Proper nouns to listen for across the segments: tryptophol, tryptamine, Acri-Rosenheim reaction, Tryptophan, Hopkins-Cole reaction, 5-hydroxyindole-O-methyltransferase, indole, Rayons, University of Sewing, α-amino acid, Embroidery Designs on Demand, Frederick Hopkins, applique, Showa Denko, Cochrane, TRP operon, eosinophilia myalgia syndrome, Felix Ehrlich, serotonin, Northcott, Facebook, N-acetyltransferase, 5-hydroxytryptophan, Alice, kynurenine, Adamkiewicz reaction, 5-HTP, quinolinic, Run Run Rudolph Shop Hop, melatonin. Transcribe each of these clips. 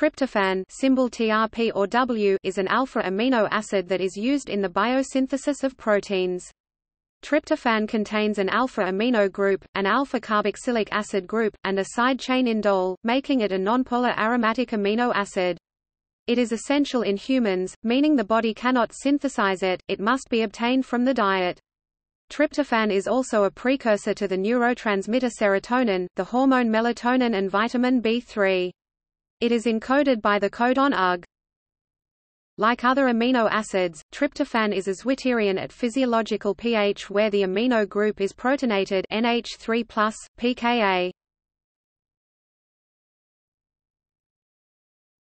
Tryptophan, symbol TRP or W, is an alpha amino acid that is used in the biosynthesis of proteins. Tryptophan contains an alpha amino group, an alpha carboxylic acid group, and a side chain indole, making it a nonpolar aromatic amino acid. It is essential in humans, meaning the body cannot synthesize it, it must be obtained from the diet. Tryptophan is also a precursor to the neurotransmitter serotonin, the hormone melatonin and vitamin B3. It is encoded by the codon UGG. Like other amino acids, tryptophan is azwiterian at physiological pH where the amino group is protonated NH3+, pKa.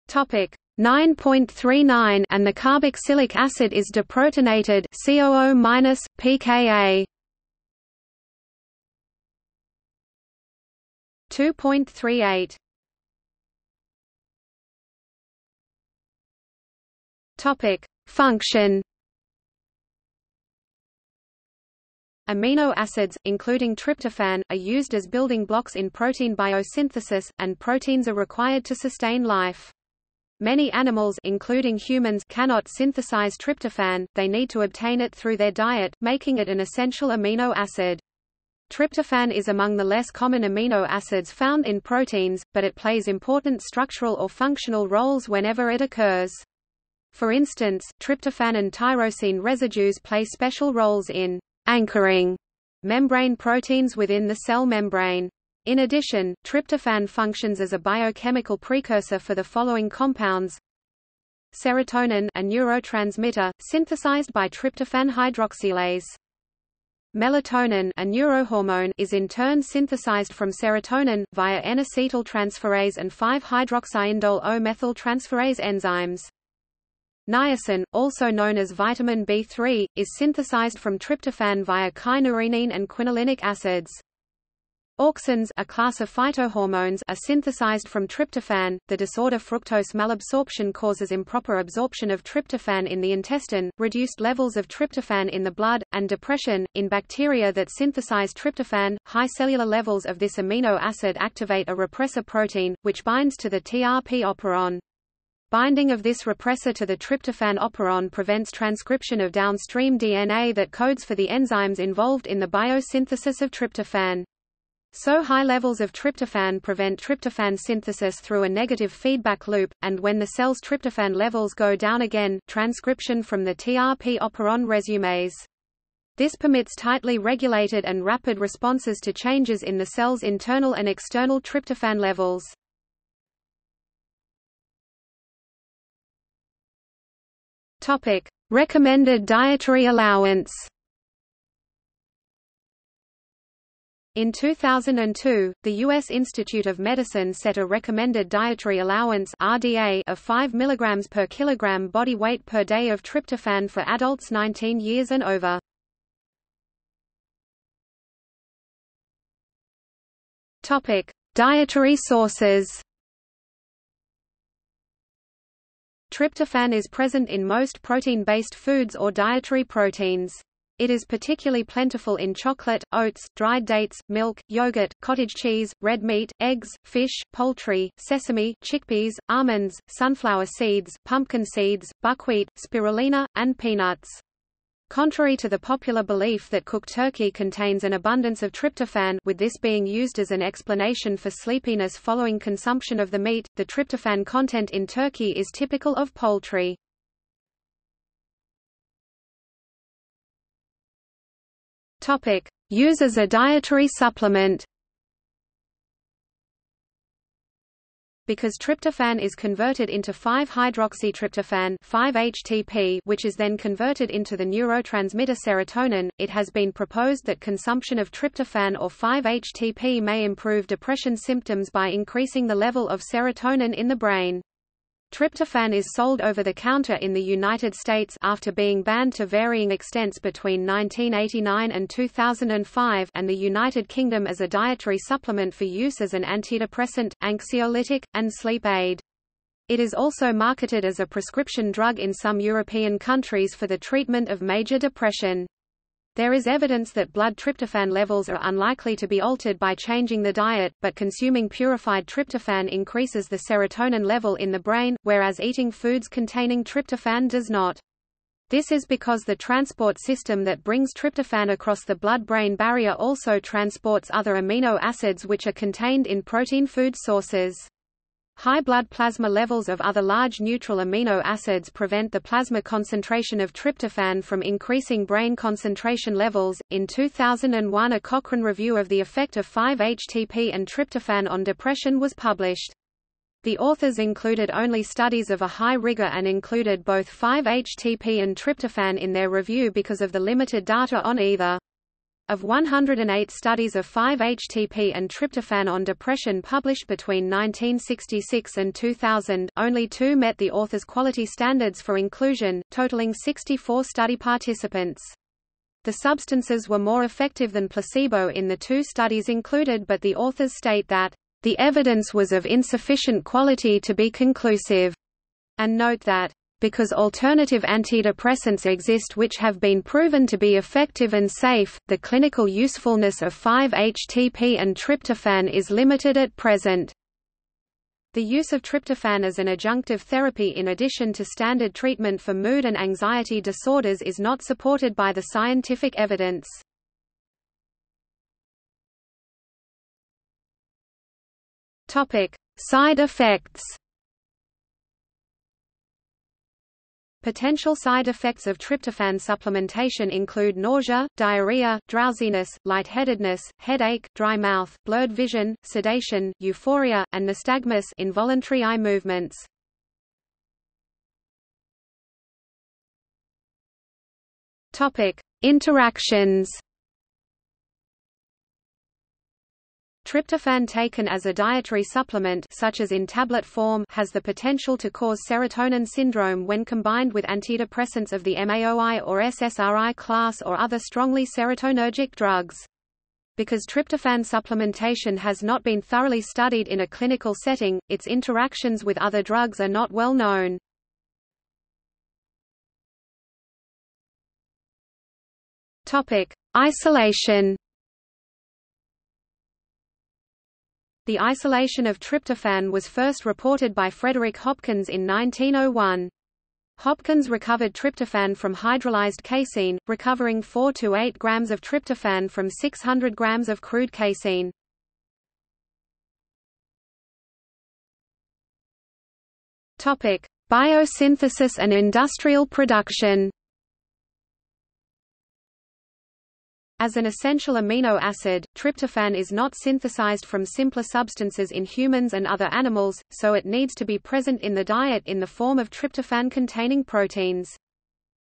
Topic 9.39 and the carboxylic acid is deprotonated COO- pKa. 2.38. Topic function. Amino acids, including tryptophan, are used as building blocks in protein biosynthesis, and proteins are required to sustain life. Many animals, including humans, cannot synthesize tryptophan, they need to obtain it through their diet, making it an essential amino acid. Tryptophan is among the less common amino acids found in proteins, but it plays important structural or functional roles whenever it occurs. For instance, tryptophan and tyrosine residues play special roles in anchoring membrane proteins within the cell membrane. In addition, tryptophan functions as a biochemical precursor for the following compounds: serotonin, a neurotransmitter, synthesized by tryptophan hydroxylase; melatonin, a neurohormone, is in turn synthesized from serotonin, via N-acetyltransferase and 5-hydroxyindole-O-methyltransferase enzymes; niacin, also known as vitamin B3, is synthesized from tryptophan via kynurenine and quinolinic acids. Auxins, a class of phytohormones, are synthesized from tryptophan. The disorder fructose malabsorption causes improper absorption of tryptophan in the intestine, reduced levels of tryptophan in the blood, and depression. In bacteria that synthesize tryptophan, high cellular levels of this amino acid activate a repressor protein, which binds to the TRP operon. Binding of this repressor to the tryptophan operon prevents transcription of downstream DNA that codes for the enzymes involved in the biosynthesis of tryptophan. So high levels of tryptophan prevent tryptophan synthesis through a negative feedback loop, and when the cell's tryptophan levels go down again, transcription from the TRP operon resumes. This permits tightly regulated and rapid responses to changes in the cell's internal and external tryptophan levels. Topic: Recommended dietary allowance. In 2002, the U.S. Institute of Medicine set a recommended dietary allowance (RDA) of 5 mg per kilogram body weight per day of tryptophan for adults 19 years and over. Topic: Dietary sources. Tryptophan is present in most protein-based foods or dietary proteins. It is particularly plentiful in chocolate, oats, dried dates, milk, yogurt, cottage cheese, red meat, eggs, fish, poultry, sesame, chickpeas, almonds, sunflower seeds, pumpkin seeds, buckwheat, spirulina, and peanuts. Contrary to the popular belief that cooked turkey contains an abundance of tryptophan, with this being used as an explanation for sleepiness following consumption of the meat, the tryptophan content in turkey is typical of poultry. Use as a dietary supplement. Because tryptophan is converted into 5-hydroxytryptophan 5-HTP, which is then converted into the neurotransmitter serotonin, it has been proposed that consumption of tryptophan or 5-HTP may improve depression symptoms by increasing the level of serotonin in the brain. Tryptophan is sold over the counter in the United States after being banned to varying extents between 1989 and 2005 and the United Kingdom as a dietary supplement for use as an antidepressant, anxiolytic, and sleep aid. It is also marketed as a prescription drug in some European countries for the treatment of major depression. There is evidence that blood tryptophan levels are unlikely to be altered by changing the diet, but consuming purified tryptophan increases the serotonin level in the brain, whereas eating foods containing tryptophan does not. This is because the transport system that brings tryptophan across the blood-brain barrier also transports other amino acids which are contained in protein food sources. High blood plasma levels of other large neutral amino acids prevent the plasma concentration of tryptophan from increasing brain concentration levels. In 2001, a Cochrane review of the effect of 5-HTP and tryptophan on depression was published. The authors included only studies of a high rigor and included both 5-HTP and tryptophan in their review because of the limited data on either. Of 108 studies of 5-HTP and tryptophan on depression published between 1966 and 2000, only 2 met the authors' quality standards for inclusion, totaling 64 study participants. The substances were more effective than placebo in the 2 studies included, but the authors state that the evidence was of insufficient quality to be conclusive, and note that, because alternative antidepressants exist which have been proven to be effective and safe, the clinical usefulness of 5-HTP and tryptophan is limited at present. The use of tryptophan as an adjunctive therapy in addition to standard treatment for mood and anxiety disorders is not supported by the scientific evidence. Side effects. Potential side effects of tryptophan supplementation include nausea, diarrhea, drowsiness, lightheadedness, headache, dry mouth, blurred vision, sedation, euphoria, and nystagmus, involuntary eye movements. Interactions. Tryptophan taken as a dietary supplement, such as in tablet form, has the potential to cause serotonin syndrome when combined with antidepressants of the MAOI or SSRI class or other strongly serotonergic drugs. Because tryptophan supplementation has not been thoroughly studied in a clinical setting, its interactions with other drugs are not well known. Topic: Isolation. The isolation of tryptophan was first reported by Frederick Hopkins in 1901. Hopkins recovered tryptophan from hydrolyzed casein, recovering 4 to 8 grams of tryptophan from 600 grams of crude casein. Topic: Biosynthesis and industrial production. As an essential amino acid, tryptophan is not synthesized from simpler substances in humans and other animals, so it needs to be present in the diet in the form of tryptophan-containing proteins.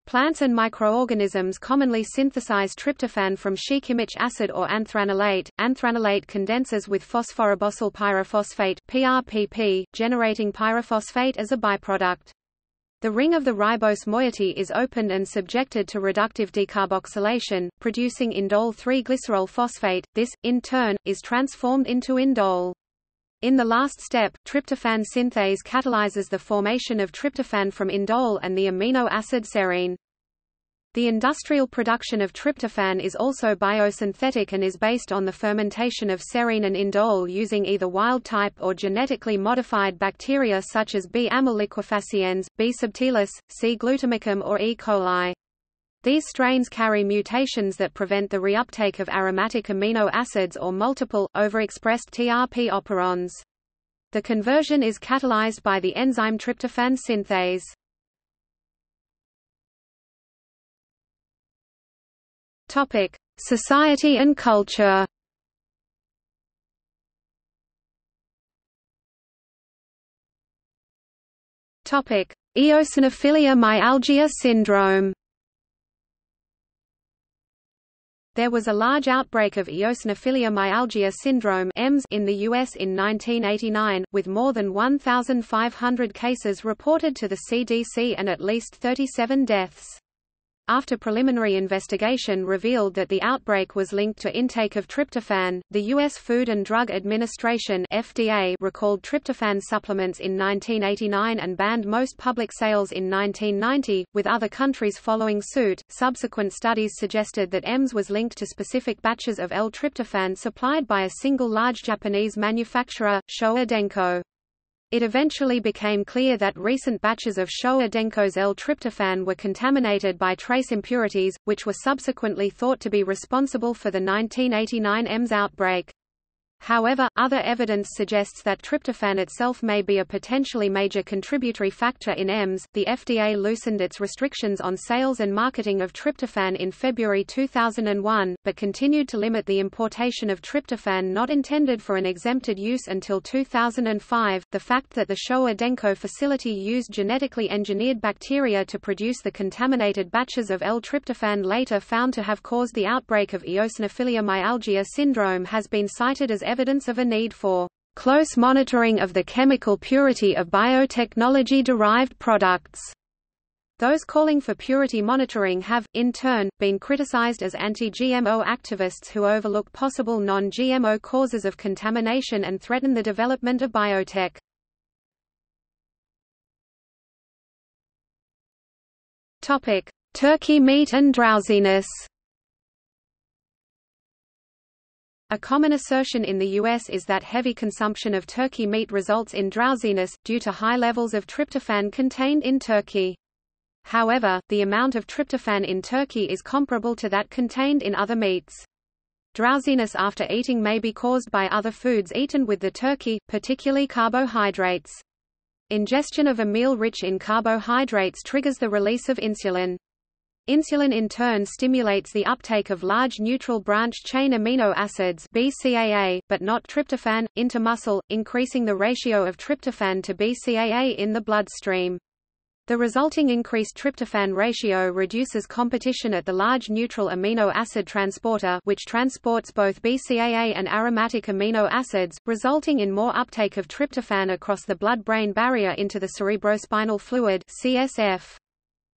Plants and microorganisms commonly synthesize tryptophan from shikimic acid or anthranolate. Anthranolate condenses with phosphorobosyl pyrophosphate (PRPP), generating pyrophosphate as a byproduct. The ring of the ribose moiety is opened and subjected to reductive decarboxylation, producing indole-3 glycerol phosphate. This, in turn, is transformed into indole. In the last step, tryptophan synthase catalyzes the formation of tryptophan from indole and the amino acid serine. The industrial production of tryptophan is also biosynthetic and is based on the fermentation of serine and indole using either wild-type or genetically modified bacteria such as B. amyl liquefaciens, B. subtilis, C. glutamicum or E. coli. These strains carry mutations that prevent the reuptake of aromatic amino acids or multiple, overexpressed TRP operons. The conversion is catalyzed by the enzyme tryptophan synthase. Society and culture. Eosinophilia myalgia syndrome. There was a large outbreak of eosinophilia myalgia syndrome (EMS) in the U.S. in 1989, with more than 1,500 cases reported to the CDC and at least 37 deaths. After preliminary investigation revealed that the outbreak was linked to intake of tryptophan, the U.S. Food and Drug Administration (FDA) recalled tryptophan supplements in 1989 and banned most public sales in 1990, with other countries following suit. Subsequent studies suggested that EMS was linked to specific batches of L-tryptophan supplied by a single large Japanese manufacturer, Showa Denko. It eventually became clear that recent batches of Showa Denko's L-tryptophan were contaminated by trace impurities, which were subsequently thought to be responsible for the 1989 EMS outbreak. However, other evidence suggests that tryptophan itself may be a potentially major contributory factor in EMS. The FDA loosened its restrictions on sales and marketing of tryptophan in February 2001, but continued to limit the importation of tryptophan not intended for an exempted use until 2005. The fact that the Showa Denko facility used genetically engineered bacteria to produce the contaminated batches of L-tryptophan later found to have caused the outbreak of eosinophilia myalgia syndrome has been cited as evidence of a need for close monitoring of the chemical purity of biotechnology-derived products. Those calling for purity monitoring have, in turn, been criticized as anti-GMO activists who overlook possible non-GMO causes of contamination and threaten the development of biotech. Turkey meat and drowsiness. A common assertion in the U.S. is that heavy consumption of turkey meat results in drowsiness, due to high levels of tryptophan contained in turkey. However, the amount of tryptophan in turkey is comparable to that contained in other meats. Drowsiness after eating may be caused by other foods eaten with the turkey, particularly carbohydrates. Ingestion of a meal rich in carbohydrates triggers the release of insulin. Insulin in turn stimulates the uptake of large neutral branch-chain amino acids (BCAA), but not tryptophan, into muscle, increasing the ratio of tryptophan to BCAA in the bloodstream. The resulting increased tryptophan ratio reduces competition at the large neutral amino acid transporter, which transports both BCAA and aromatic amino acids, resulting in more uptake of tryptophan across the blood-brain barrier into the cerebrospinal fluid (CSF).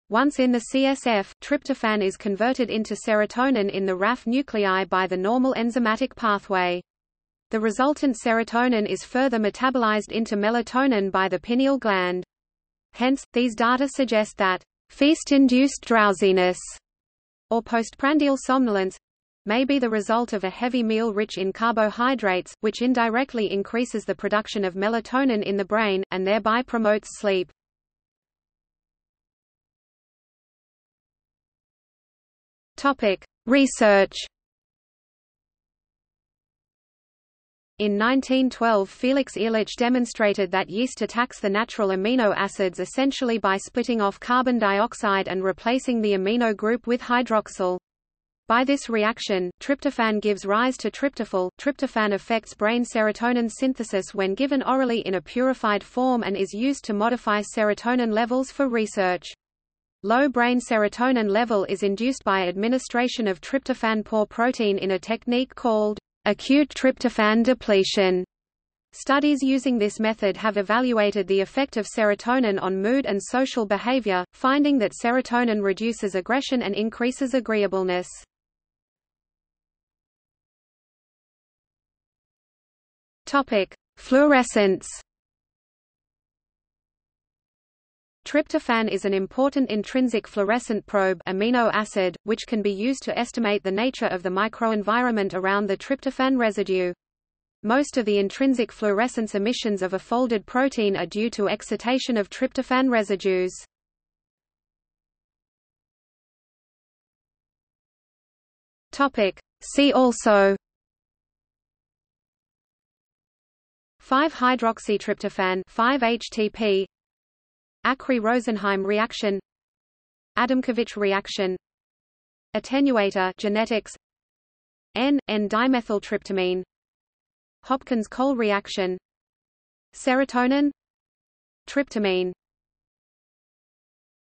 Once in the CSF, tryptophan is converted into serotonin in the RAF nuclei by the normal enzymatic pathway. The resultant serotonin is further metabolized into melatonin by the pineal gland. Hence, these data suggest that feast-induced drowsiness or postprandial somnolence may be the result of a heavy meal rich in carbohydrates, which indirectly increases the production of melatonin in the brain, and thereby promotes sleep. Research. In 1912 Felix Ehrlich demonstrated that yeast attacks the natural amino acids essentially by splitting off carbon dioxide and replacing the amino group with hydroxyl. By this reaction, tryptophan gives rise to tryptophol. Tryptophan affects brain serotonin synthesis when given orally in a purified form and is used to modify serotonin levels for research. Low brain serotonin level is induced by administration of tryptophan pore protein in a technique called acute tryptophan depletion. Studies using this method have evaluated the effect of serotonin on mood and social behavior, finding that serotonin reduces aggression and increases agreeableness. Fluorescence. Tryptophan is an important intrinsic fluorescent probe amino acid, which can be used to estimate the nature of the microenvironment around the tryptophan residue. Most of the intrinsic fluorescence emissions of a folded protein are due to excitation of tryptophan residues. See also 5-hydroxytryptophan 5-HTP, Acri-Rosenheim reaction, Adamkiewicz reaction, attenuator genetics, N,N-dimethyltryptamine, Hopkins-Cole reaction, serotonin, tryptamine.